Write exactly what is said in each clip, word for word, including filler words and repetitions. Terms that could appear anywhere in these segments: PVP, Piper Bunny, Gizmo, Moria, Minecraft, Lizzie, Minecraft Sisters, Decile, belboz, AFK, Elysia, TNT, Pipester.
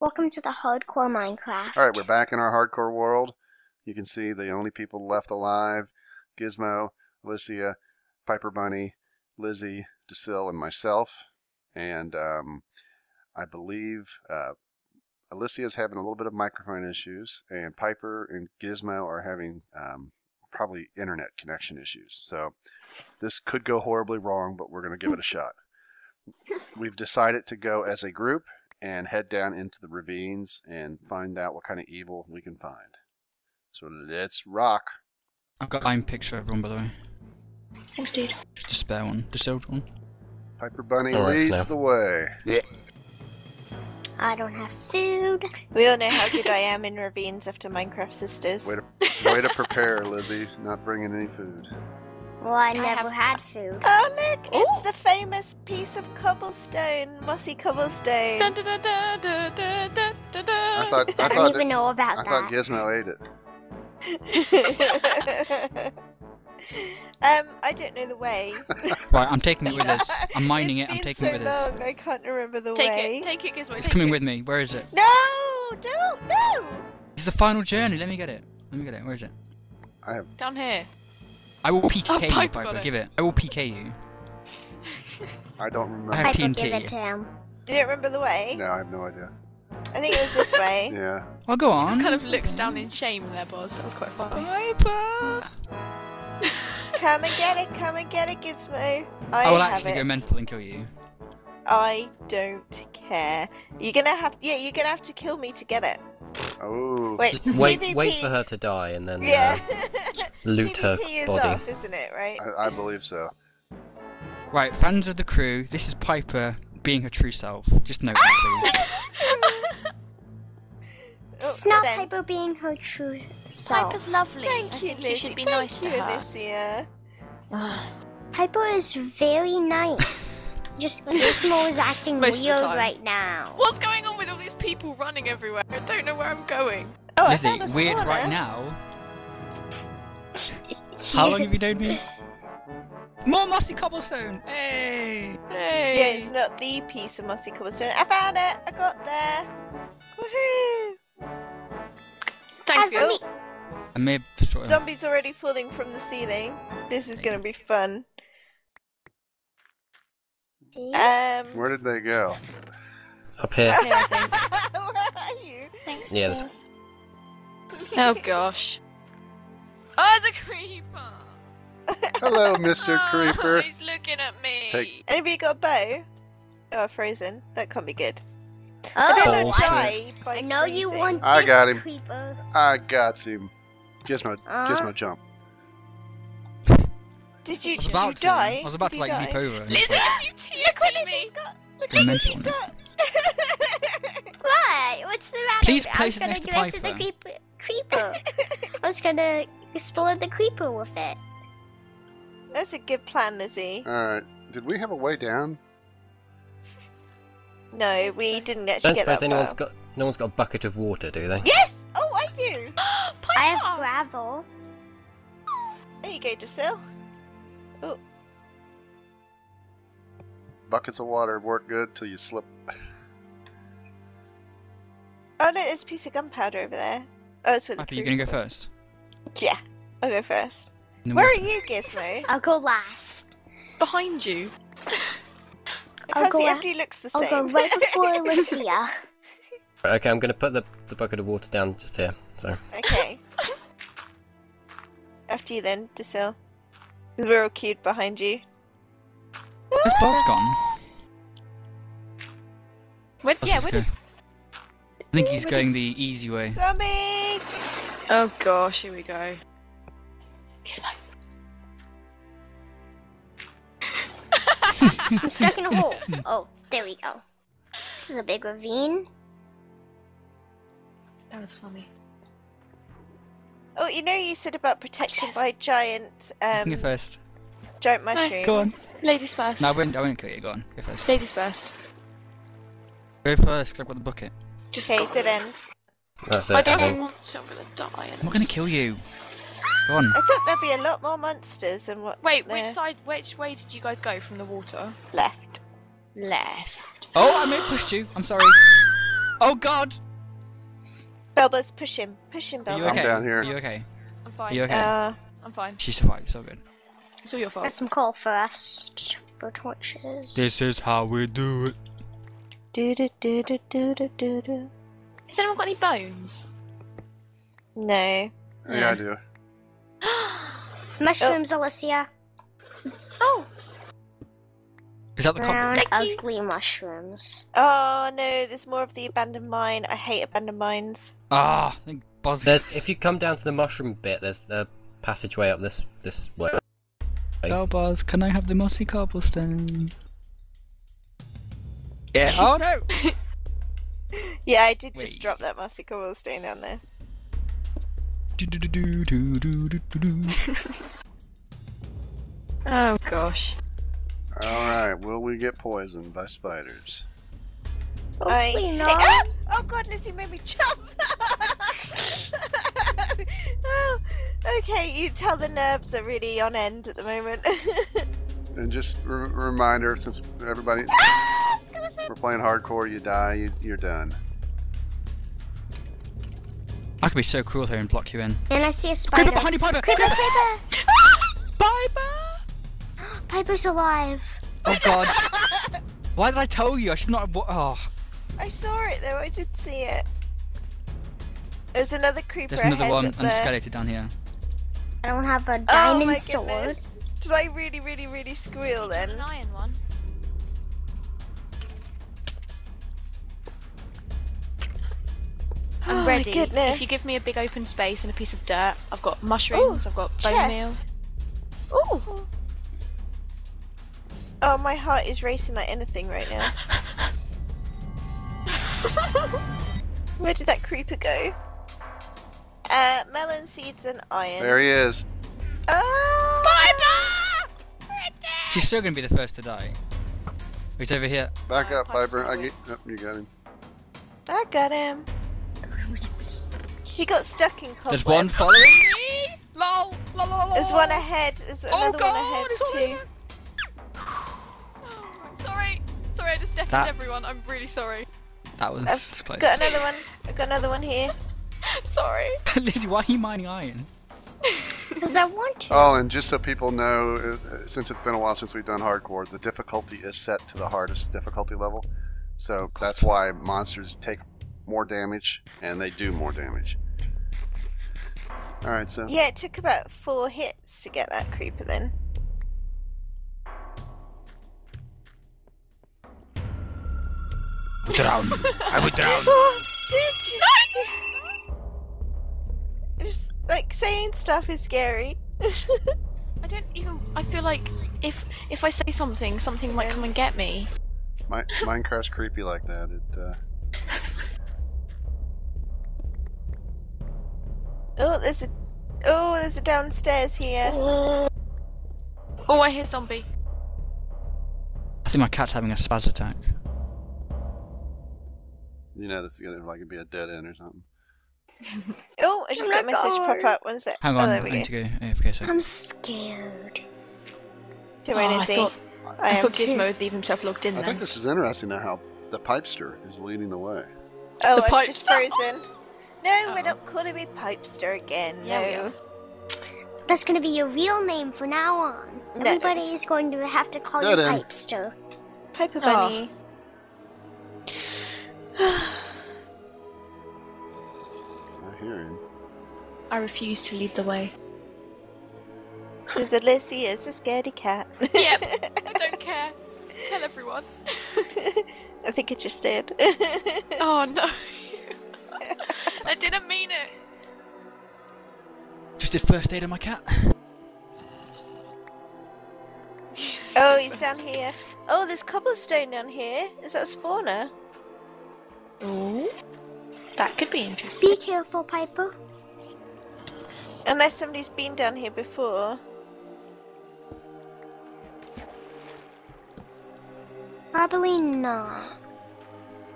Welcome to the hardcore Minecraft. All right, we're back in our hardcore world. You can see the only people left alive: Gizmo, Elysia, Piper Bunny, Lizzie, Decile, and myself. And um, I believe uh, Elysia's having a little bit of microphone issues, and Piper and Gizmo are having um, probably internet connection issues. So this could go horribly wrong, but we're going to give it a shot. We've decided to go as a group and head down into the ravines and find out what kind of evil we can find. So let's rock. I've got nine pics for everyone, by the way. Thanks, dude. Just a spare one. Just old one. Piper Bunny right, leads no. the way. Yeah. I don't have food. We all know how good I am in ravines after Minecraft Sisters. Way to, way to prepare, Lizzie. Not bringing any food. Well, I never I had food. Oh, look! Ooh. It's the famous piece of cobblestone, mossy cobblestone. Dun, dun, dun, dun, dun, dun, dun, dun, dun. I, thought, I, I don't even it, know about I that. I thought Gizmo ate it. um, I don't know the way. Right, I'm taking it with us. I'm mining it, I'm taking so it with long, us. I can't remember the take way. It, take it, Gizmo. It's take coming it. with me. Where is it? No! Don't! No! It's the final journey. Let me get it. Let me get it. Where is it? I have... Down here. I will P K oh, you, Piper. Piper. Give it. I will P K you. I don't remember. I have T N T. Give it to him. You don't remember the way? No, I have no idea. I think it was this way. Yeah. Well, go on. He just kind of looks down in shame there, Boz. That was quite funny. Piper! Come and get it. Come and get it, Gizmo. I, I will have actually it. go mental and kill you. I don't care. You're gonna have. Yeah, you're gonna have to kill me to get it. Oh. Wait, wait, wait for her to die and then yeah. uh, loot P V P her is body. Off, isn't it, right? I, I believe so. Right, fans of the crew, this is Piper being her true self. Just note that, please. It's not Piper being her true self. Piper's lovely. Thank I you, Lizzie. You should be Thank nice you, to her. Piper is very nice. Just Gizmo is acting weird right now. What's going on with all these people running everywhere? I don't know where I'm going. Oh, Lizzie, I found a weird corner. right now. Yes. How long have you known me? More mossy cobblestone! Hey! Hey! Yeah, it's not the piece of mossy cobblestone. I found it! I got there! Woohoo! Thanks, guys. I may have Zombies already falling from the ceiling. This is gonna be fun. Um, Where did they go? Up here. Where are you? Thanks. Yeah. Oh gosh. Oh, there's a creeper. Hello, Mister Oh, Creeper. He's looking at me. Take... Anybody got a bow? Oh, frozen. That can't be good. Oh, oh I, by I know freezing. you want. I this got him. Creeper. I got him. Gizmo, uh. Gizmo, jump. Did you, did you die? I was about did to like leap over. Lizzie, you teased me! Look what Lizzie's got! Look what Lizzie's got! What? What's the matter? Please place it next to Piper. I was gonna do it to the creeper. I was gonna explode the creeper with it. That's a good plan, Lizzie. Alright, uh, did we have a way down? No, we didn't actually get that far. Don't suppose no one's got a bucket of water, do they? Yes! Oh, I do! I have gravel. There you go, Decile. Oh. Buckets of water work good till you slip. Oh look, there's a piece of gunpowder over there. Oh, it's with the Piper, you gonna go first? Yeah, I'll go first. No Where water. are you, Gizmo? I'll go last. Behind you. Because the empty looks the same. I'll go right before Elysia. Okay, I'm gonna put the, the bucket of water down just here. So. Okay. After you then, Decile. We're all queued behind you. Where's Boz gone? Where, yeah, where did... I think he's going the easy way. Zombie! Oh gosh, here we go. Gizmo. I'm stuck in a hole. Oh, there we go. This is a big ravine. That was funny. Oh, you know you said about protection yes. by giant, um... Go first. Giant mushrooms. Right, go on. Ladies first. No, I won't, I won't kill you. Go on. Go first. Ladies first. Go first, because I've got the bucket. Just okay, dead end. That's it. I don't okay. want to. I'm going to die. I'm not going to kill you. Go on. I thought there'd be a lot more monsters than what... Wait, there. which side, which way did you guys go from the water? Left. Left. Oh, I may have pushed you. I'm sorry. Oh God! Belbus, push him. Push him, Belbus. Okay? I'm down here. Are you okay? I'm fine. Are you okay? Uh, I'm fine. She survived, so good. It's all your fault. There's some coal for us. For torches. This is how we do it. Do do do do do do do. Has anyone got any bones? No. Yeah, yeah. I do. Mushrooms, oh. Elysia. Oh. Is that the copper? Ugly mushrooms. Oh no, there's more of the abandoned mine. I hate abandoned mines. Ah, I think Buzz. If you come down to the mushroom bit, there's a passageway up this this way. Oh, Buzz, can I have the mossy cobblestone? Yeah. Oh no. Yeah, I did Wait. just drop that mossy cobblestone down there. Do do do do do do do. Oh gosh. Alright, will we get poisoned by spiders? Hopefully I... not. Ah! Oh god, Lizzie made me jump! Oh, okay, you tell the nerves are really on end at the moment. And just a reminder, since everybody... Ah! We're playing hardcore, you die, you, you're done. I could be so cruel here and block you in. And I see a spider. Creeper behind you, Piper! Creeper! Creeper! Piper! Piper's alive. Oh god. Why did I tell you? I should not have... Oh. I saw it though, I did see it. There's another creeper. There's another one, and a skeleton down here. I don't have a diamond oh my sword. Goodness. Did I really, really, really squeal then? An iron one. I'm oh ready. My goodness. If you give me a big open space and a piece of dirt, I've got mushrooms, Ooh, I've got bone chest. meal. Ooh! Oh, my heart is racing like anything right now. Where did that creeper go? Uh, melon seeds and iron. There he is. Oh! Piper! She's still gonna be the first to die. He's over here. Back up, Piper. I get. Oh, you got him. I got him. She got stuck in cobwebs. There's one following me. Lol. Lol. Lol. There's one ahead. There's another oh, God, one ahead too. Sorry, I just deafened that... everyone. I'm really sorry. That was I've close. Got another one. I've got another one here. Sorry. Lizzie, why are you mining iron? Because I want to. Oh, and just so people know, since it's been a while since we've done hardcore, the difficulty is set to the hardest difficulty level. So that's why monsters take more damage, and they do more damage. All right, so. Yeah, it took about four hits to get that creeper then. I would drown. I would drown. Oh, dude, you... no, dude. Just like saying stuff is scary. I don't even. I feel like if if I say something, something might come and get me. My, Minecraft's creepy like that. It. Uh... Oh, there's a. Oh, there's a downstairs here. Oh, I hear zombie. I think my cat's having a spaz attack. You know this is gonna like be a dead end or something. Oh, I just oh got a message God. pop up. One sec. Hang on, oh, there we I need go. to go. A F K, sorry. I'm scared. Don't worry, Nancy. I thought, I I thought Gizmo would leave himself logged in. I then. think this is interesting now how the Pipester is leading the way. Oh, the I'm Pipester. just frozen. No, uh -oh. we're not calling me Pipester again. Yeah, no. That's gonna be your real name from now on. No, Everybody it's... is going to have to call Dead you end. Pipester. Piper Bunny. Oh. I hear him. I refuse to lead the way. Because Elysia is a scaredy cat. Yep, I don't care. Tell everyone. I think it just did. Oh no. I didn't mean it. Just did first aid on my cat. Oh, he's down here. Oh, there's cobblestone down here. Is that a spawner? Oh, that could be interesting. Be careful, Piper. Unless somebody's been down here before. Probably not.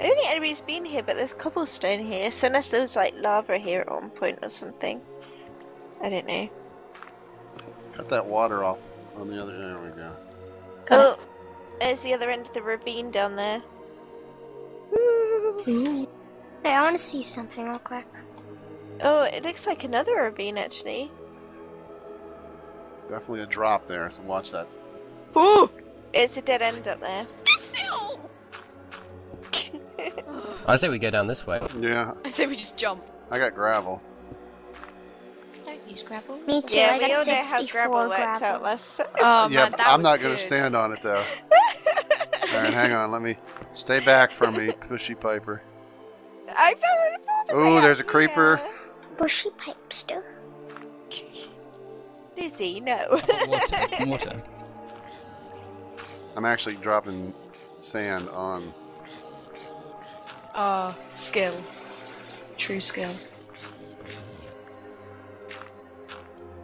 I don't think anybody's been here, but there's cobblestone here. So unless there was like lava here at one point or something. I don't know. Cut that water off on the other end. There we go. Oh, there's the other end of the ravine down there. Ooh. Hey, I want to see something real quick. Oh, it looks like another ravine, actually. Definitely a drop there, so watch that. Ooh! It's a dead end up there. I say we go down this way. Yeah. I say we just jump. I got gravel. Don't use gravel. Me too, yeah, I got sixty-four gravel. gravel. Oh, yeah, man, that I'm was not going to stand on it, though. Alright, hang on, let me... Stay back from me, Pushy Piper. I fell in the Ooh, there's a creeper. Yeah. Pushy Pipester. Lizzie, no. water, water. I'm actually dropping sand on... Ah, uh, skill. True skill.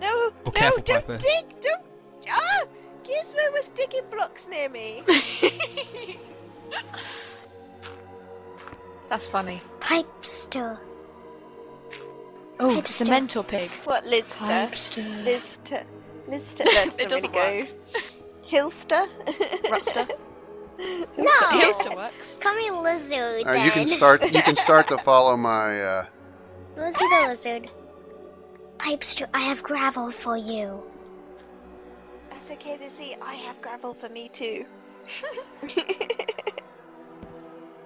No, oh, no, don't Piper. dig! Don't! Ah! Gizmo was digging blocks near me! That's funny. Pipester. Oh, Pipester. It's a mental pig. What, Lister? Pipester. Lister. Lister. That doesn't, doesn't really work. go. Hilster? Rutster? No, Hilster works. Call me Lizard. Right, you can start. You can start to follow my. Uh... Lizzie the lizard. Pipester, I have gravel for you. That's okay, Lizzie. I have gravel for me too.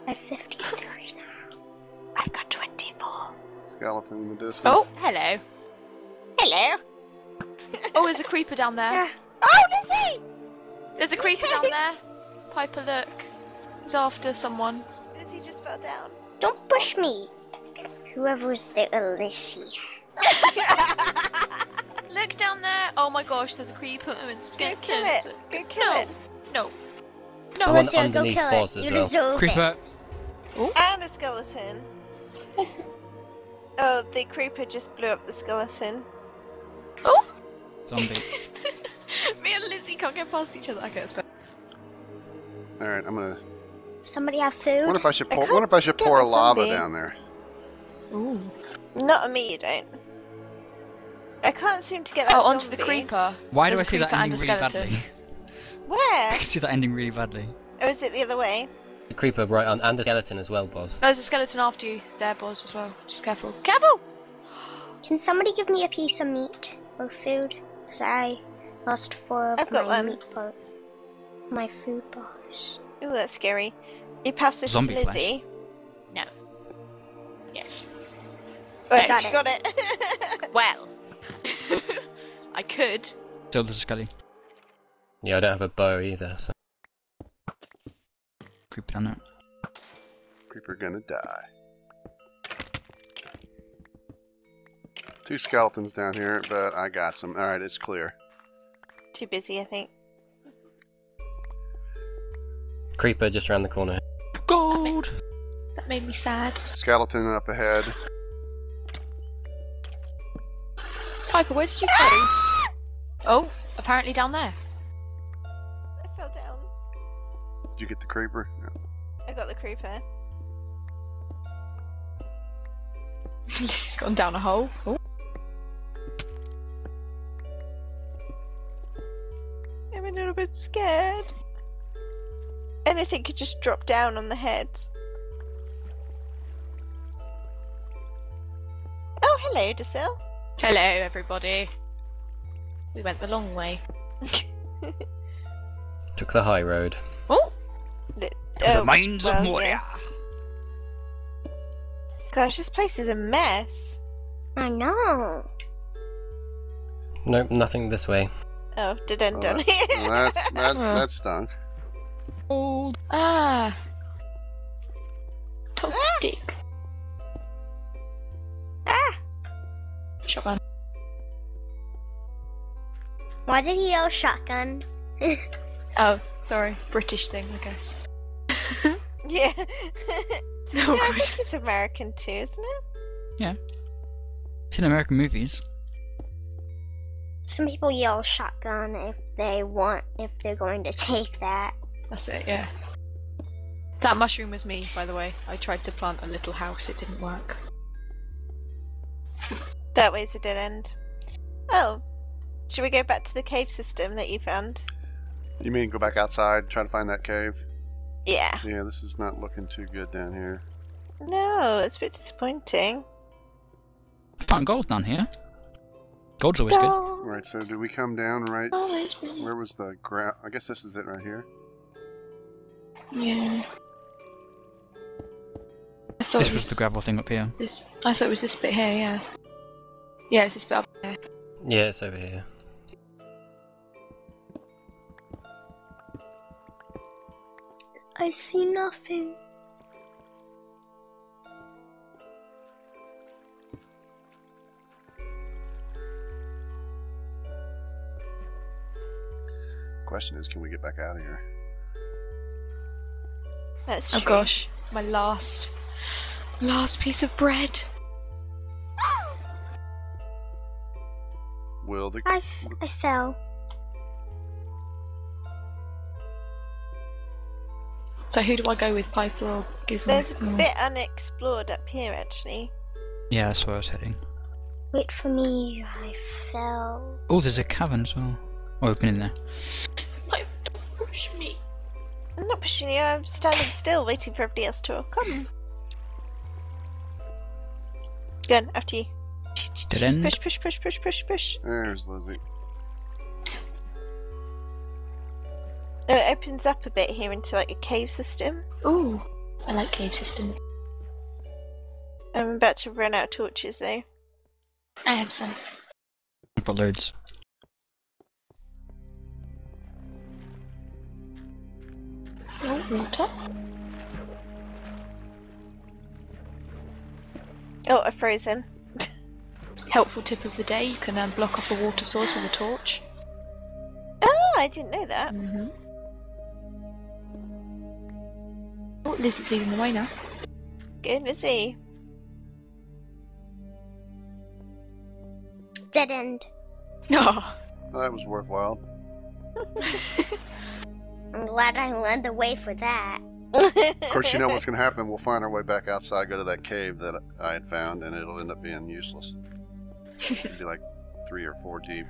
I have fifty-three now. I've got twenty-four. Skeleton in the distance. Oh, hello. Hello. Oh, there's a creeper down there. Oh, Lizzie! There's a creeper down there. Piper, look. He's after someone. Lizzie just fell down. Don't push me. Whoever is the Elysia. Look down there. Oh my gosh, there's a creeper. It's go kill, kill it. it. Go kill no. it. No. No. Elysia, go kill it. You well. deserve creeper. it. Ooh. And a skeleton. Oh, the creeper just blew up the skeleton. Oh. Zombie. Me and Lizzie can't get past each other. Okay, it's fine. All right, I'm gonna. Somebody have food? What if I should pour? What if I should pour lava down there? Ooh. Not on me, you don't. I can't seem to get that. Oh, onto the creeper. Why do I see that ending really badly? Where? I see that ending really badly. Oh, is it the other way? The creeper right on, and the skeleton as well, Boz. Oh, there's a skeleton after you there, Boz, as well. Just careful. Careful! Can somebody give me a piece of meat or food? Cause I lost four of my meat parts. My food bars. Ooh, that's scary. You pass this Zombie to Lizzie. Flash. No. Yes. Well, no, she got it. it. Well. I could. Still there's a skelly. Yeah, I don't have a bow either, so. Creeper down there. Creeper gonna die. Two skeletons down here, but I got some. Alright, it's clear. Too busy, I think. Creeper just around the corner. Gold! That made me sad. Skeleton up ahead. Piper, where did you go? Oh, apparently down there. I fell down. Did you get the creeper? No. I got the creeper. He's gone down a hole. Oh. I'm a little bit scared. Anything could just drop down on the head. Oh, hello, Decile. Hello, everybody. We went the long way. Took the high road. Oh! The oh, Mines well, of Moria! Yeah. Gosh, this place is a mess. I know. Nope, nothing this way. Oh, didn't done it. That's, that's, oh. that stunk. Old. Ah. Toxic. Ah. Shotgun. Why did he yell shotgun? Oh, sorry. British thing, I guess. Yeah. No, yeah, I think it's American too, isn't it? Yeah. It's in American movies. Some people yell shotgun if they want, if they're going to take that. That's it, yeah. That mushroom was me, by the way. I tried to plant a little house, it didn't work. That way's a dead end. Oh. Should we go back to the cave system that you found? You mean go back outside, try to find that cave? Yeah. Yeah, this is not looking too good down here. No, it's a bit disappointing. I found gold down here. Gold's always no. good. Right, so did we come down right... Oh, where was the ground? I guess this is it right here. Yeah. I thought this was, was the gravel thing up here. This, I thought it was this bit here, yeah. Yeah, it's this bit up here. Yeah, it's over here. I see nothing. Question is, can we get back out of here? That's true. Oh gosh, my last, last piece of bread. Will the... I, f I fell. So who do I go with, Piper or Gizmo? There's a bit unexplored up here, actually. Yeah, that's where I was heading. Wait for me, I fell. Oh, there's a cavern as well. Oh, open in there. Piper, don't push me. I'm not pushing you, I'm standing still, waiting for everybody else to come. Go on, after you. Didn't. Push, push, push, push, push, push. There's Lizzie. Oh, it opens up a bit here into like a cave system. Ooh, I like cave systems. I'm about to run out of torches though. I have some. I've got loads. Oh, water. Oh, I've frozen. Helpful tip of the day, you can um, block off a water source with a torch. Oh, I didn't know that. Mm-hmm. Oh, Lizzie's leading the way now. Good, Lizzie. Dead end. No. Oh. That was worthwhile. I'm glad I led the way for that. Of course, you know what's going to happen. We'll find our way back outside, go to that cave that I had found, and it'll end up being useless. It'll be like three or four deep.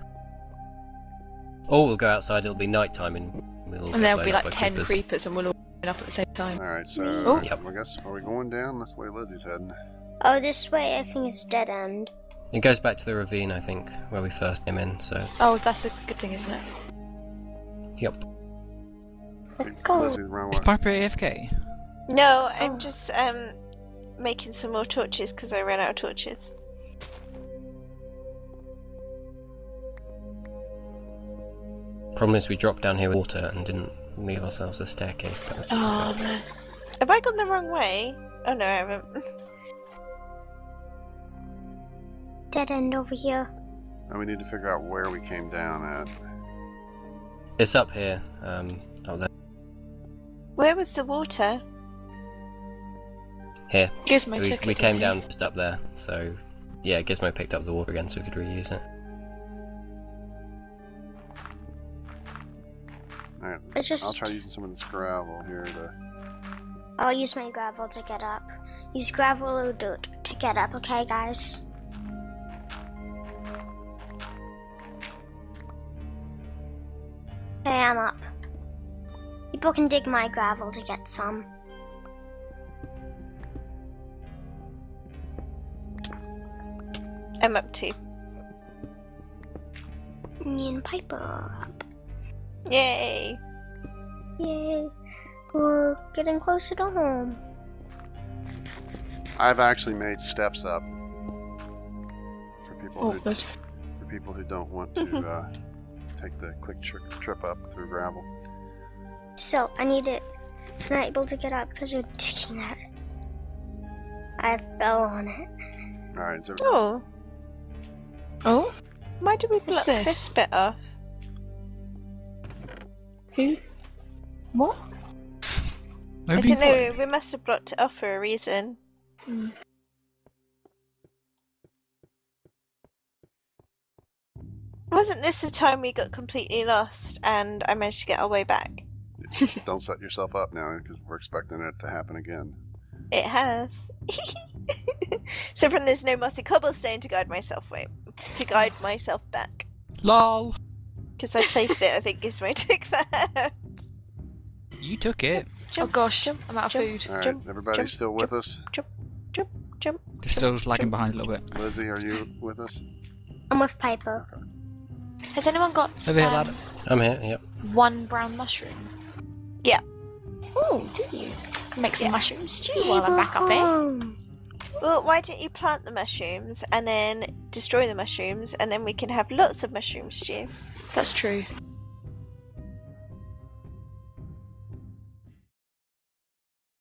Or we'll go outside, it'll be night time, and we'll and there'll be like ten creepers. creepers, and we'll all open up at the same time. Alright, so oh. yep. I guess, are we going down? That's the way Lizzie's heading. Oh, this way I think it's dead end. It goes back to the ravine, I think, where we first came in, so... Oh, that's a good thing, isn't it? Yep. Let's go. Is Piper A F K? No, I'm oh. just um making some more torches because I ran out of torches. Problem is, we dropped down here with water and didn't leave ourselves a staircase. Oh man! Have I gone the wrong way? Oh no, I haven't. Dead end over here. And we need to figure out where we came down at. It's up here. Um, out there. Where was the water? Here. Gizmo we, took we it. We came down just up there, so yeah, Gizmo picked up the water again, so we could reuse it. Alright, just... I'll try using some of this gravel here to... I'll use my gravel to get up. Use gravel or dirt to get up, okay guys? Okay, I'm up. People can dig my gravel to get some. I'm up too. Me and Piper are up. Yay! Yay! We're getting closer to home. I've actually made steps up for people oh, who good. for people who don't want to mm-hmm. uh, take the quick tri trip up through gravel. So I need it. I'm not able to get up because you're taking that. I fell on it. All right. So oh. Oh. Why did we block this? this bit off? Who? What? I don't know, we must have blocked it off for a reason. Mm. Wasn't this the time we got completely lost and I managed to get our way back? Don't set yourself up now, because we're expecting it to happen again. It has. So from there's no mossy cobblestone to guide myself way, to guide myself back. Lol. Because I placed it, I think Gizmo took that. You took it. Jump, oh gosh, jump, I'm out of jump, food. Alright, everybody's jump, still with jump, us? Jump, jump. This is still lagging behind a little bit. Lizzie, are you with us? I'm with Piper. Okay. Has anyone got Over here, um, lad. I'm here, yep. One brown mushroom? Yeah. Oh, do you? Make some yeah. mushroom stew while I'm back up here. Well, why don't you plant the mushrooms and then destroy the mushrooms and then we can have lots of mushroom stew. That's true.